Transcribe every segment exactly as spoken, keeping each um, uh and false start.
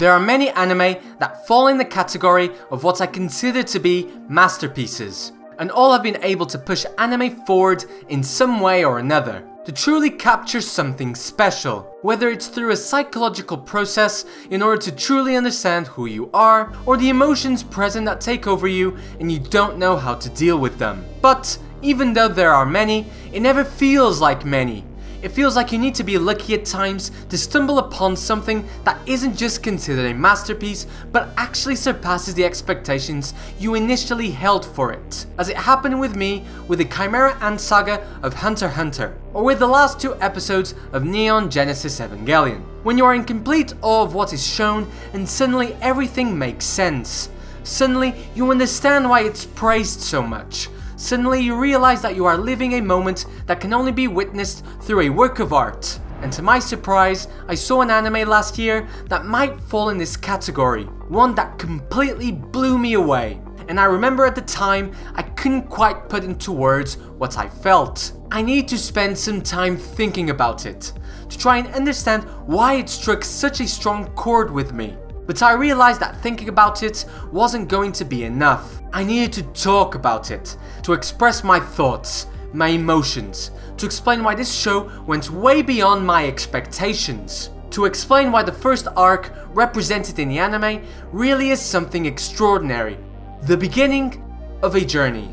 There are many anime that fall in the category of what I consider to be masterpieces, and all have been able to push anime forward in some way or another, to truly capture something special, whether it's through a psychological process in order to truly understand who you are, or the emotions present that take over you and you don't know how to deal with them. But even though there are many, it never feels like many. It feels like you need to be lucky at times to stumble upon something that isn't just considered a masterpiece, but actually surpasses the expectations you initially held for it, as it happened with me with the Chimera Ant Saga of Hunter x Hunter, or with the last two episodes of Neon Genesis Evangelion, when you are in complete awe of what is shown and suddenly everything makes sense. Suddenly you understand why it's praised so much. Suddenly you realize that you are living a moment that can only be witnessed through a work of art. And to my surprise, I saw an anime last year that might fall in this category, one that completely blew me away. And I remember at the time, I couldn't quite put into words what I felt. I need to spend some time thinking about it, to try and understand why it struck such a strong chord with me. But I realized that thinking about it wasn't going to be enough. I needed to talk about it, to express my thoughts, my emotions, to explain why this show went way beyond my expectations, to explain why the first arc represented in the anime really is something extraordinary. The beginning of a journey.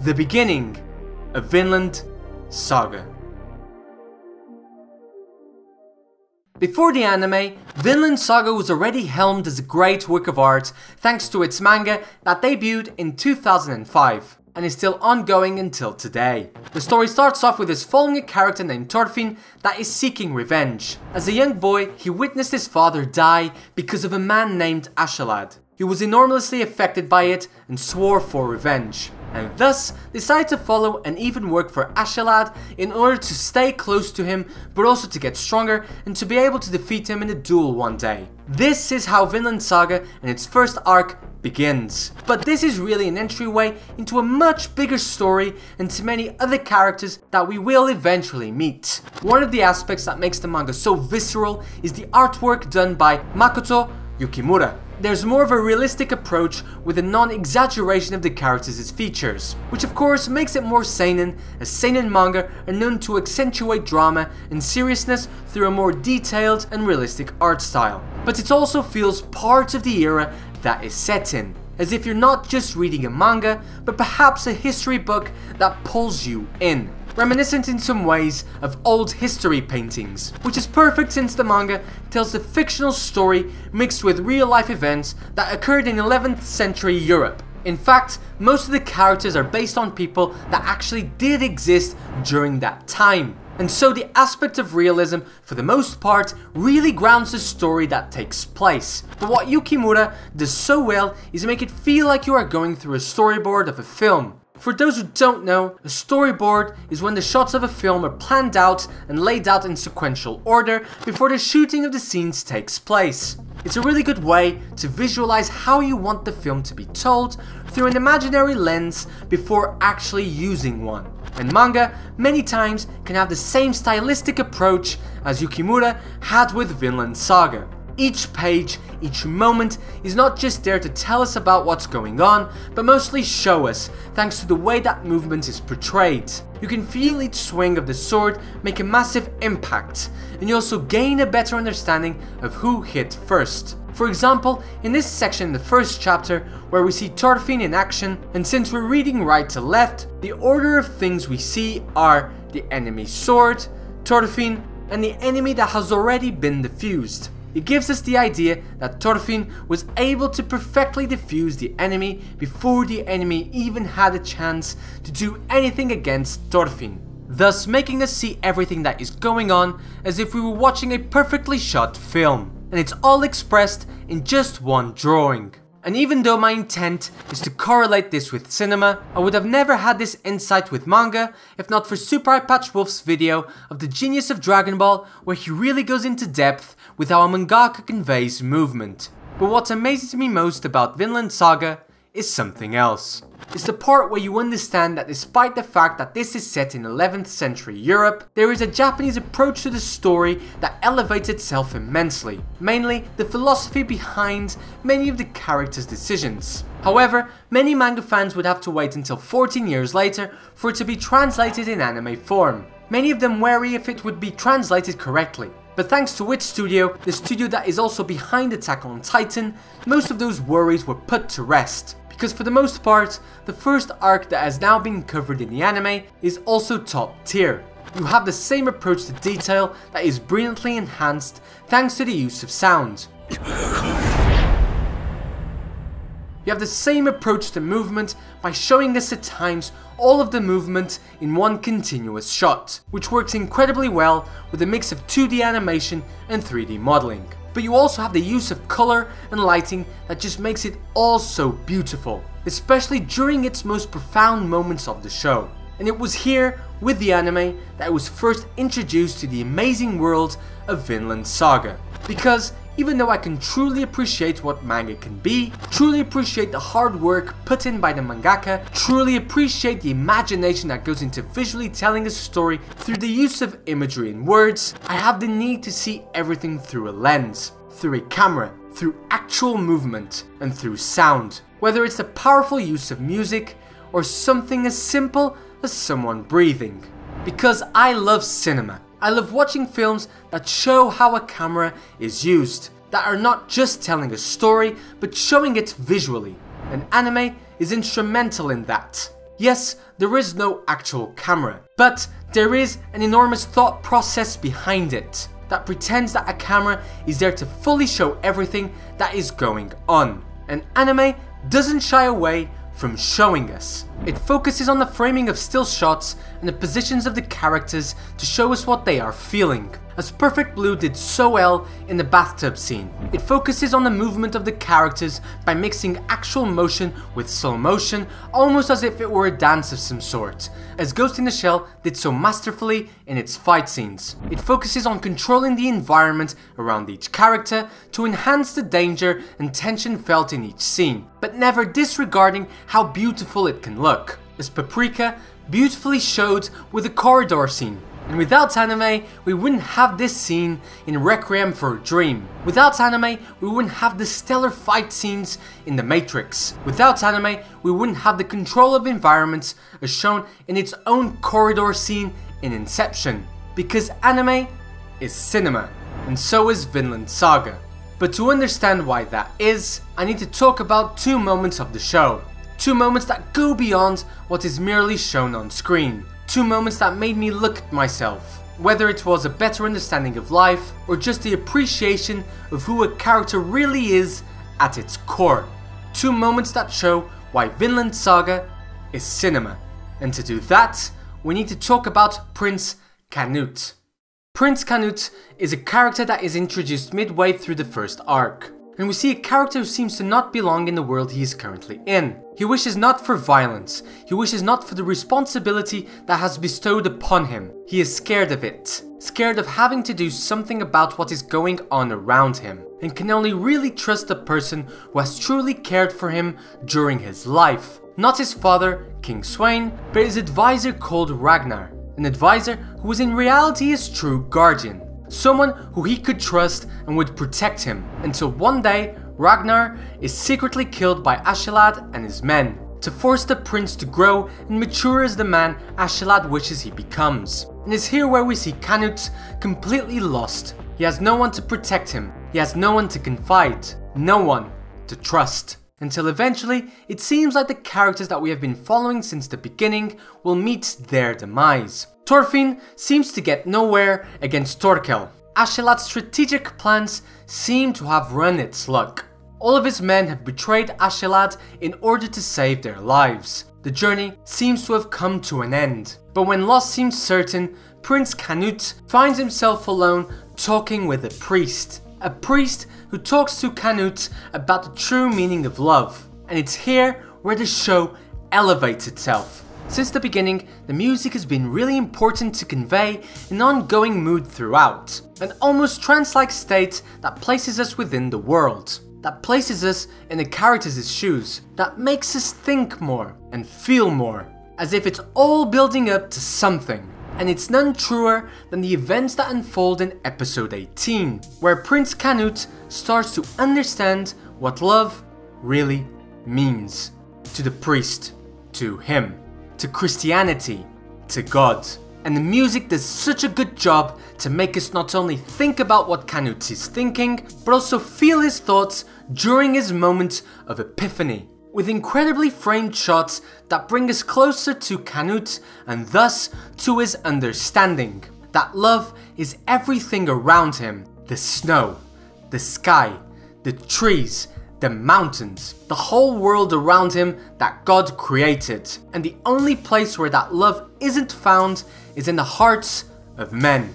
The beginning of Vinland Saga. Before the anime, Vinland Saga was already helmed as a great work of art thanks to its manga that debuted in two thousand five and is still ongoing until today. The story starts off with us following a character named Thorfinn that is seeking revenge. As a young boy, he witnessed his father die because of a man named Askeladd, who was enormously affected by it and swore for revenge, and thus decided to follow and even work for Askeladd in order to stay close to him, but also to get stronger and to be able to defeat him in a duel one day. This is how Vinland Saga and its first arc begins. But this is really an entryway into a much bigger story and to many other characters that we will eventually meet. One of the aspects that makes the manga so visceral is the artwork done by Makoto Yukimura. There's more of a realistic approach with a non-exaggeration of the characters' features, which of course makes it more seinen, as seinen manga are known to accentuate drama and seriousness through a more detailed and realistic art style. But it also feels part of the era that is set in, as if you're not just reading a manga, but perhaps a history book that pulls you in, reminiscent in some ways of old history paintings, which is perfect since the manga tells a fictional story mixed with real-life events that occurred in eleventh century Europe. In fact, most of the characters are based on people that actually did exist during that time. And so the aspect of realism, for the most part, really grounds the story that takes place. But what Yukimura does so well is make it feel like you are going through a storyboard of a film. For those who don't know, a storyboard is when the shots of a film are planned out and laid out in sequential order before the shooting of the scenes takes place. It's a really good way to visualize how you want the film to be told through an imaginary lens before actually using one. And manga, many times, can have the same stylistic approach as Yukimura had with Vinland Saga. Each page, each moment is not just there to tell us about what's going on, but mostly show us, thanks to the way that movement is portrayed. You can feel each swing of the sword make a massive impact, and you also gain a better understanding of who hit first. For example, in this section in the first chapter, where we see Thorfinn in action, and since we're reading right to left, the order of things we see are the enemy's sword, Thorfinn, and the enemy that has already been defused. It gives us the idea that Thorfinn was able to perfectly defuse the enemy before the enemy even had a chance to do anything against Thorfinn, thus making us see everything that is going on as if we were watching a perfectly shot film, and it's all expressed in just one drawing. And even though my intent is to correlate this with cinema, I would have never had this insight with manga if not for Super Eye Patch Wolf's video of the genius of Dragon Ball, where he really goes into depth with how a mangaka conveys movement. But what amazes me most about Vinland Saga is something else. It's the part where you understand that despite the fact that this is set in eleventh century Europe, there is a Japanese approach to the story that elevates itself immensely, mainly the philosophy behind many of the characters' decisions. However, many manga fans would have to wait until fourteen years later for it to be translated in anime form. Many of them wary if it would be translated correctly. But thanks to Wit Studio, the studio that is also behind Attack on Titan, most of those worries were put to rest. Because for the most part, the first arc that has now been covered in the anime is also top tier. You have the same approach to detail that is brilliantly enhanced thanks to the use of sound. You have the same approach to movement by showing us at times all of the movement in one continuous shot, which works incredibly well with a mix of two D animation and three D modeling. But you also have the use of color and lighting that just makes it all so beautiful, especially during its most profound moments of the show. And it was here, with the anime, that I was first introduced to the amazing world of Vinland Saga. Because even though I can truly appreciate what manga can be, truly appreciate the hard work put in by the mangaka, truly appreciate the imagination that goes into visually telling a story through the use of imagery and words, I have the need to see everything through a lens, through a camera, through actual movement, and through sound. Whether it's the powerful use of music, or something as simple as someone breathing. Because I love cinema. I love watching films that show how a camera is used, that are not just telling a story, but showing it visually, and anime is instrumental in that. Yes, there is no actual camera, but there is an enormous thought process behind it, that pretends that a camera is there to fully show everything that is going on, and anime doesn't shy away from showing us. It focuses on the framing of still shots and the positions of the characters to show us what they are feeling, as Perfect Blue did so well in the bathtub scene. It focuses on the movement of the characters by mixing actual motion with slow motion, almost as if it were a dance of some sort, as Ghost in the Shell did so masterfully in its fight scenes. It focuses on controlling the environment around each character to enhance the danger and tension felt in each scene, but never disregarding how beautiful it can look, as Paprika beautifully showed with the corridor scene. And without anime, we wouldn't have this scene in Requiem for a Dream. Without anime, we wouldn't have the stellar fight scenes in The Matrix. Without anime, we wouldn't have the control of environments as shown in its own corridor scene in Inception. Because anime is cinema, and so is Vinland Saga. But to understand why that is, I need to talk about two moments of the show. Two moments that go beyond what is merely shown on screen. Two moments that made me look at myself, whether it was a better understanding of life or just the appreciation of who a character really is at its core. Two moments that show why Vinland Saga is cinema. And to do that, we need to talk about Prince Canute. Prince Canute is a character that is introduced midway through the first arc, and we see a character who seems to not belong in the world he is currently in. He wishes not for violence, he wishes not for the responsibility that has bestowed upon him. He is scared of it, scared of having to do something about what is going on around him, and can only really trust the person who has truly cared for him during his life. Not his father, King Sweyn, but his advisor called Ragnar, an advisor who was in reality his true guardian. Someone who he could trust and would protect him, until one day Ragnar is secretly killed by Askeladd and his men, to force the prince to grow and mature as the man Askeladd wishes he becomes. And it's here where we see Canute completely lost. He has no one to protect him, he has no one to confide, no one to trust. Until eventually, it seems like the characters that we have been following since the beginning will meet their demise. Thorfinn seems to get nowhere against Torkel. Askeladd's strategic plans seem to have run its luck. All of his men have betrayed Askeladd in order to save their lives. The journey seems to have come to an end. But when loss seems certain, Prince Canute finds himself alone talking with a priest. A priest who talks to Canute about the true meaning of love. And it's here where the show elevates itself. Since the beginning, the music has been really important to convey an ongoing mood throughout, an almost trance-like state that places us within the world. that places us in the characters' shoes, that makes us think more and feel more, as if it's all building up to something. And it's none truer than the events that unfold in episode eighteen, where Prince Canute starts to understand what love really means. To the priest, to him, to Christianity, to God. And the music does such a good job to make us not only think about what Canute is thinking, but also feel his thoughts during his moment of epiphany, with incredibly framed shots that bring us closer to Canute and thus to his understanding that love is everything around him: the snow, the sky, the trees, the mountains, the whole world around him that God created. And the only place where that love isn't found is in the hearts of men.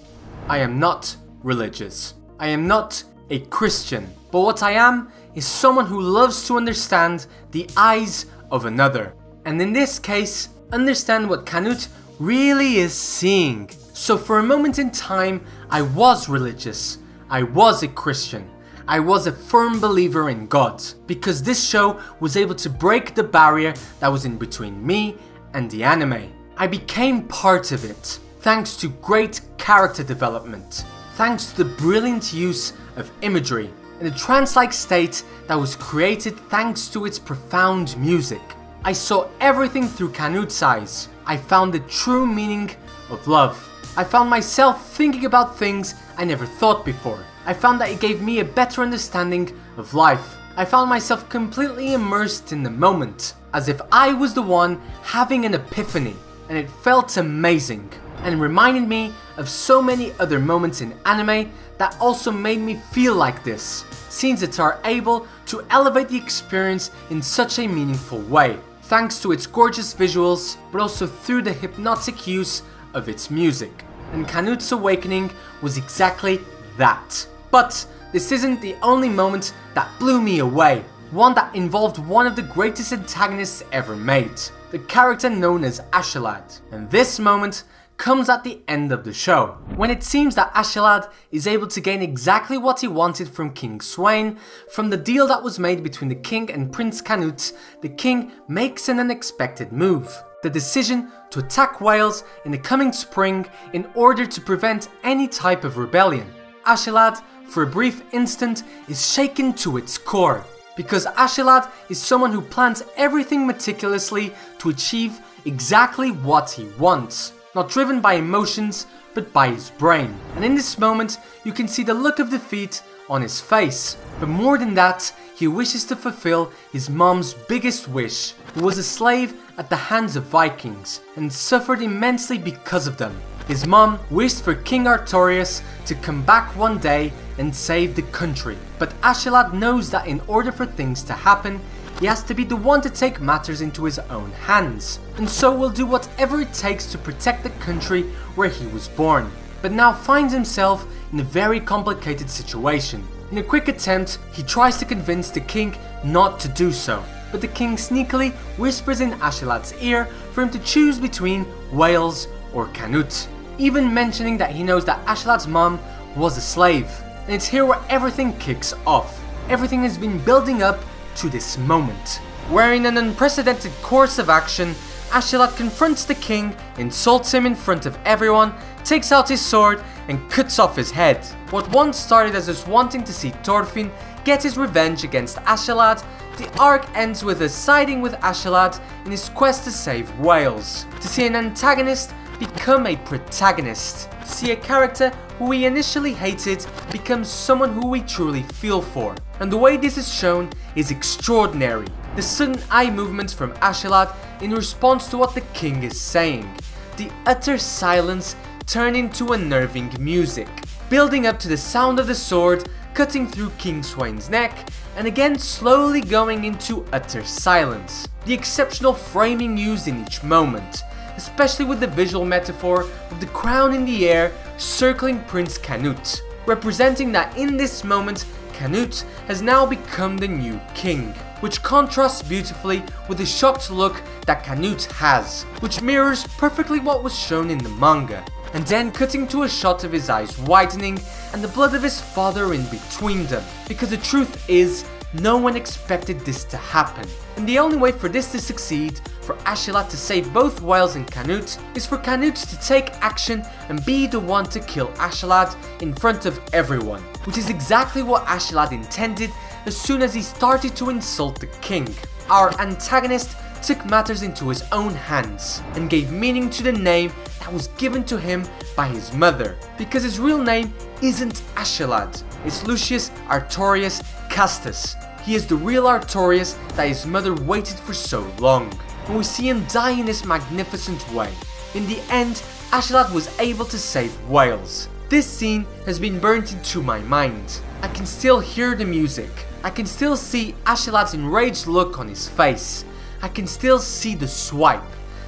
I am not religious. I am not a Christian. But what I am is someone who loves to understand the eyes of another. And in this case, understand what Canute really is seeing. So for a moment in time, I was religious. I was a Christian. I was a firm believer in God, because this show was able to break the barrier that was in between me and the anime. I became part of it, thanks to great character development, thanks to the brilliant use of imagery, in a trance-like state that was created thanks to its profound music. I saw everything through Canute's eyes. I found the true meaning of love. I found myself thinking about things I never thought before. I found that it gave me a better understanding of life. I found myself completely immersed in the moment, as if I was the one having an epiphany, and it felt amazing, and reminded me of so many other moments in anime that also made me feel like this, scenes that are able to elevate the experience in such a meaningful way, thanks to its gorgeous visuals, but also through the hypnotic use of its music. And Canute's awakening was exactly that. But this isn't the only moment that blew me away, one that involved one of the greatest antagonists ever made, the character known as Askeladd. And this moment comes at the end of the show, when it seems that Askeladd is able to gain exactly what he wanted from King Sweyn. From the deal that was made between the king and Prince Canute, the king makes an unexpected move: the decision to attack Wales in the coming spring in order to prevent any type of rebellion. Askeladd, for a brief instant, is shaken to its core, because Askeladd is someone who plans everything meticulously to achieve exactly what he wants, not driven by emotions, but by his brain. And in this moment, you can see the look of defeat on his face. But more than that, he wishes to fulfill his mom's biggest wish, who was a slave at the hands of Vikings, and suffered immensely because of them. His mom wished for King Artorius to come back one day and save the country. But Askeladd knows that in order for things to happen, he has to be the one to take matters into his own hands, and so will do whatever it takes to protect the country where he was born, but now finds himself in a very complicated situation. In a quick attempt, he tries to convince the king not to do so, but the king sneakily whispers in Askeladd's ear for him to choose between Wales or Canute, even mentioning that he knows that Askeladd's mom was a slave. And it's here where everything kicks off. Everything has been building up to this moment, where in an unprecedented course of action, Askeladd confronts the king, insults him in front of everyone, takes out his sword and cuts off his head. What once started as us wanting to see Thorfinn get his revenge against Askeladd, the arc ends with us siding with Askeladd in his quest to save Wales, to see an antagonist become a protagonist, to see a character who we initially hated becomes someone who we truly feel for. And the way this is shown is extraordinary. The sudden eye movements from Askeladd in response to what the king is saying, the utter silence turned into unnerving music, building up to the sound of the sword cutting through King Sweyn's neck, and again slowly going into utter silence. The exceptional framing used in each moment, especially with the visual metaphor of the crown in the air circling Prince Canute, representing that in this moment Canute has now become the new king, which contrasts beautifully with the shocked look that Canute has, which mirrors perfectly what was shown in the manga. And then cutting to a shot of his eyes widening and the blood of his father in between them, because the truth is No one expected this to happen, and the only way for this to succeed, for Askeladd to save both Wales and Canute, is for Canute to take action and be the one to kill Askeladd in front of everyone, which is exactly what Askeladd intended as soon as he started to insult the king. Our antagonist took matters into his own hands and gave meaning to the name that was given to him by his mother, because his real name isn't Askeladd, it's Lucius Artorius Castus. He is the real Artorius that his mother waited for so long, and we see him die in this magnificent way. In the end, Askeladd was able to save Wales. This scene has been burnt into my mind. I can still hear the music, I can still see Askeladd's enraged look on his face, I can still see the swipe,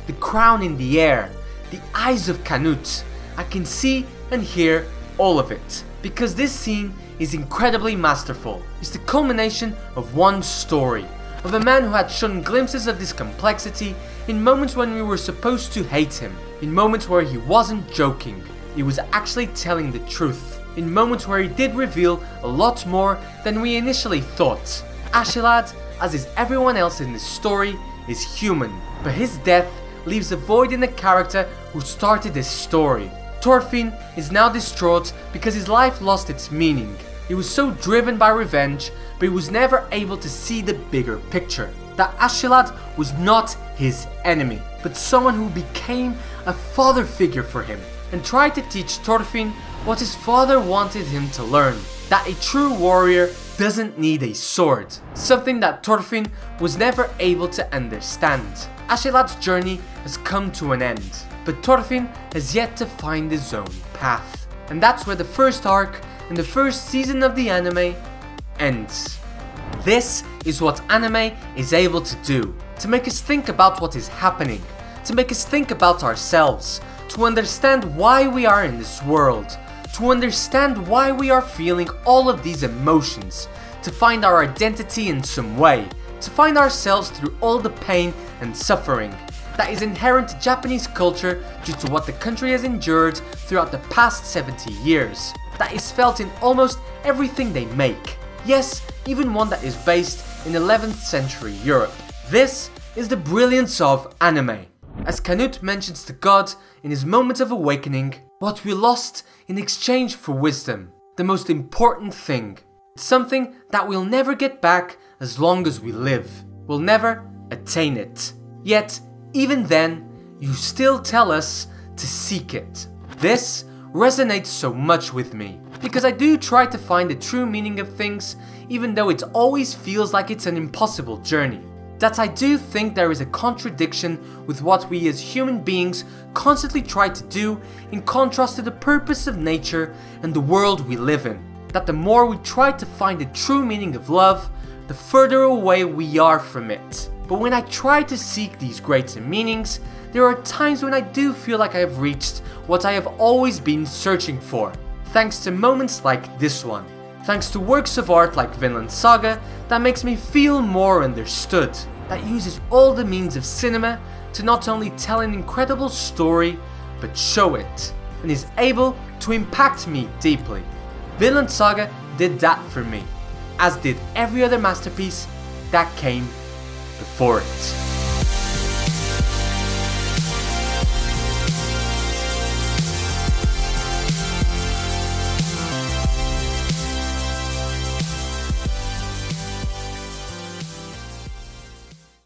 the crown in the air, the eyes of Canute. I can see and hear all of it, because this scene is incredibly masterful. It's the culmination of one story, of a man who had shown glimpses of this complexity in moments when we were supposed to hate him, in moments where he wasn't joking, he was actually telling the truth, in moments where he did reveal a lot more than we initially thought. Askeladd, as is everyone else in this story, is human, but his death leaves a void in the character who started this story. Thorfinn is now distraught because his life lost its meaning. He was so driven by revenge, but he was never able to see the bigger picture, that Askeladd was not his enemy, but someone who became a father figure for him, and tried to teach Thorfinn what his father wanted him to learn, that a true warrior doesn't need a sword, something that Thorfinn was never able to understand. Askeladd's journey has come to an end, but Thorfinn has yet to find his own path. And that's where the first arc and the first season of the anime ends. This is what anime is able to do, to make us think about what is happening, to make us think about ourselves, to understand why we are in this world, to understand why we are feeling all of these emotions, to find our identity in some way, to find ourselves through all the pain and suffering that is inherent to Japanese culture due to what the country has endured throughout the past seventy years, that is felt in almost everything they make, yes, even one that is based in eleventh century Europe. This is the brilliance of anime. As Canute mentions to God in his moment of awakening, what we lost in exchange for wisdom, the most important thing, something that we'll never get back as long as we live, we'll never attain it. Yet, even then, you still tell us to seek it. This resonates so much with me, because I do try to find the true meaning of things, even though it always feels like it's an impossible journey. That I do think there is a contradiction with what we as human beings constantly try to do in contrast to the purpose of nature and the world we live in. That the more we try to find the true meaning of love, the further away we are from it. But when I try to seek these greater meanings, there are times when I do feel like I have reached what I have always been searching for, thanks to moments like this one. Thanks to works of art like Vinland Saga that makes me feel more understood, that uses all the means of cinema to not only tell an incredible story, but show it, and is able to impact me deeply. Vinland Saga did that for me, as did every other masterpiece that came before it.